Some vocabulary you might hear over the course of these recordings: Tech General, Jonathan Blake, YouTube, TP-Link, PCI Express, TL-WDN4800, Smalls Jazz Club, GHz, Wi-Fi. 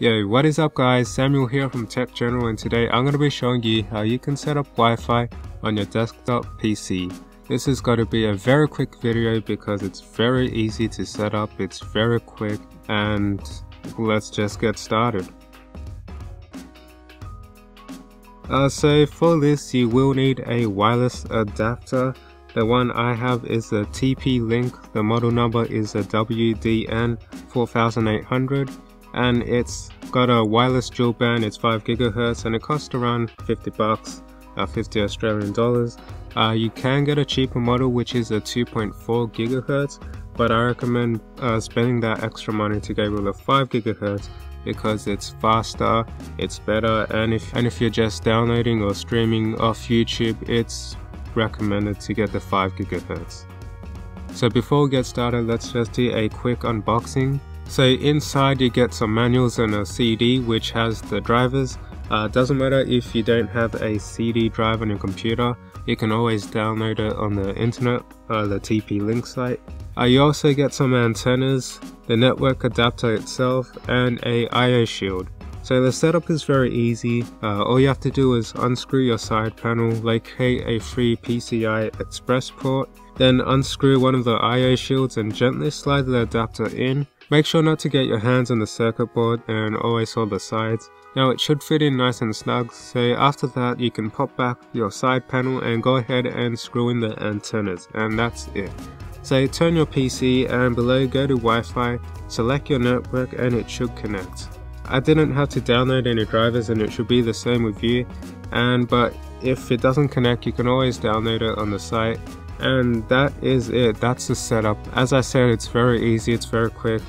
Yo, what is up guys, Samuel here from Tech General, and today I'm going to be showing you how you can set up Wi-Fi on your desktop PC. This is going to be a very quick video because it's very easy to set up, it's very quick, and let's just get started. So for this you will need a wireless adapter. The one I have is a TP-Link, the model number is a WDN 4800. And it's got a wireless dual band, it's 5 GHz, and it costs around 50 bucks, 50 Australian dollars. You can get a cheaper model which is a 2.4 GHz, but I recommend spending that extra money to go with a 5 GHz because it's faster, it's better, and if you're just downloading or streaming off YouTube, it's recommended to get the 5 GHz. So before we get started, let's just do a quick unboxing. So inside you get some manuals and a CD which has the drivers. Doesn't matter if you don't have a CD drive on your computer, you can always download it on the internet, the TP-Link site. You also get some antennas, the network adapter itself, and a IO shield. So the setup is very easy. All you have to do is unscrew your side panel, locate a free PCI Express port, then unscrew one of the IO shields and gently slide the adapter in. Make sure not to get your hands on the circuit board and always hold the sides. Now it should fit in nice and snug, so after that you can pop back your side panel and go ahead and screw in the antennas, and that's it. So turn your PC and below go to Wi-Fi, select your network, and it should connect. I didn't have to download any drivers and it should be the same with you, but if it doesn't connect you can always download it on the site. And that is it, that's the setup. As I said, it's very easy, it's very quick.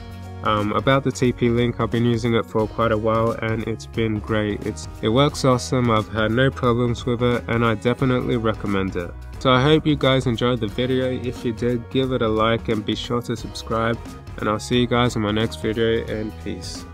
About the TP-Link, I've been using it for quite a while and it's been great. It works awesome, I've had no problems with it, and I definitely recommend it. So I hope you guys enjoyed the video. If you did, give it a like and be sure to subscribe, and I'll see you guys in my next video, and peace.